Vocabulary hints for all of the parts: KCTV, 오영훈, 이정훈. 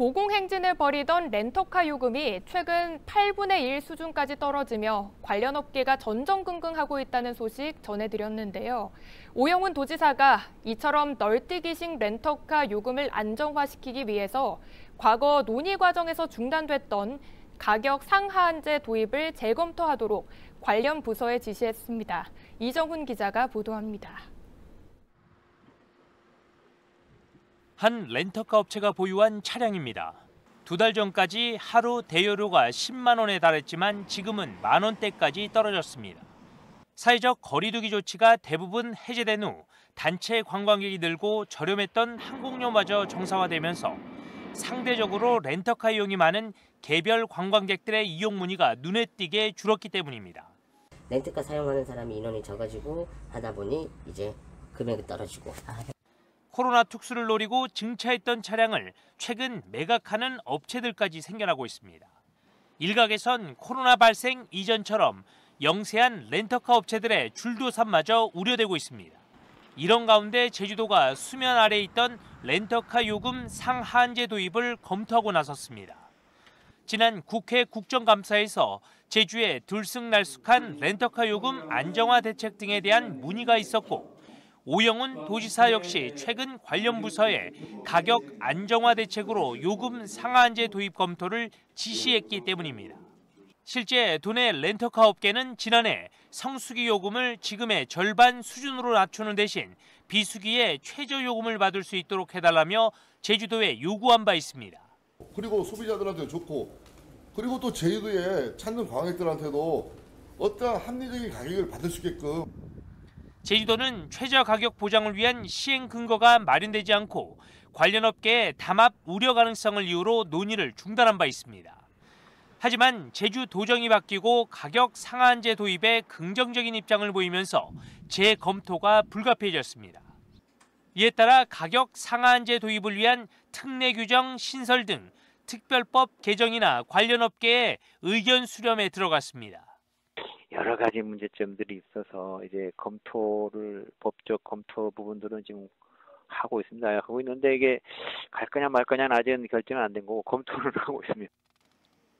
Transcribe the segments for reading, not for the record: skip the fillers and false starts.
고공행진을 벌이던 렌터카 요금이 최근 8분의 1 수준까지 떨어지며 관련 업계가 전전긍긍하고 있다는 소식 전해드렸는데요. 오영훈 도지사가 이처럼 널뛰기식 렌터카 요금을 안정화시키기 위해서 과거 논의 과정에서 중단됐던 가격 상하한제 도입을 재검토하도록 관련 부서에 지시했습니다. 이정훈 기자가 보도합니다. 한 렌터카 업체가 보유한 차량입니다. 두 달 전까지 하루 대여료가 10만 원에 달했지만 지금은 만 원대까지 떨어졌습니다. 사회적 거리두기 조치가 대부분 해제된 후 단체 관광객이 늘고 저렴했던 항공료마저 정상화되면서 상대적으로 렌터카 이용이 많은 개별 관광객들의 이용 문의가 눈에 띄게 줄었기 때문입니다. 렌터카 사용하는 사람이 인원이 적어지고 하다 보니 이제 금액이 떨어지고. 코로나 특수를 노리고 증차했던 차량을 최근 매각하는 업체들까지 생겨나고 있습니다. 일각에선 코로나 발생 이전처럼 영세한 렌터카 업체들의 줄도산마저 우려되고 있습니다. 이런 가운데 제주도가 수면 아래 있던 렌터카 요금 상한제 도입을 검토하고 나섰습니다. 지난 국회 국정감사에서 제주의 들쑥날쑥한 렌터카 요금 안정화 대책 등에 대한 문의가 있었고 오영훈 도지사 역시 최근 관련 부서에 가격 안정화 대책으로 요금 상한제 도입 검토를 지시했기 때문입니다. 실제 도내 렌터카 업계는 지난해 성수기 요금을 지금의 절반 수준으로 낮추는 대신 비수기에 최저 요금을 받을 수 있도록 해달라며 제주도에 요구한 바 있습니다. 그리고 소비자들한테도 좋고 그리고 또 제주도에 찾는 관광객들한테도 어떠한 합리적인 가격을 받을 수 있게끔 제주도는 최저 가격 보장을 위한 시행 근거가 마련되지 않고 관련 업계의 담합 우려 가능성을 이유로 논의를 중단한 바 있습니다. 하지만 제주 도정이 바뀌고 가격 상한제 도입에 긍정적인 입장을 보이면서 재검토가 불가피해졌습니다. 이에 따라 가격 상한제 도입을 위한 특례 규정 신설 등 특별법 개정이나 관련 업계의 의견 수렴에 들어갔습니다. 여러 가지 문제점들이 있어서 이제 검토를 법적 검토 부분들은 지금 하고 있습니다. 하고 있는데 이게 갈 거냐 말 거냐는 아직은 결정은 안 된 거고 검토를 하고 있습니다.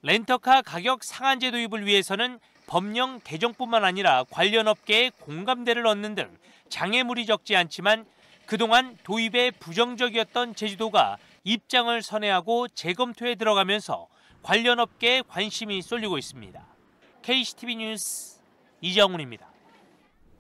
렌터카 가격 상한제 도입을 위해서는 법령 개정뿐만 아니라 관련 업계의 공감대를 얻는 등 장애물이 적지 않지만 그동안 도입에 부정적이었던 제주도가 입장을 선회하고 재검토에 들어가면서 관련 업계에 관심이 쏠리고 있습니다. KCTV 뉴스 이정훈입니다.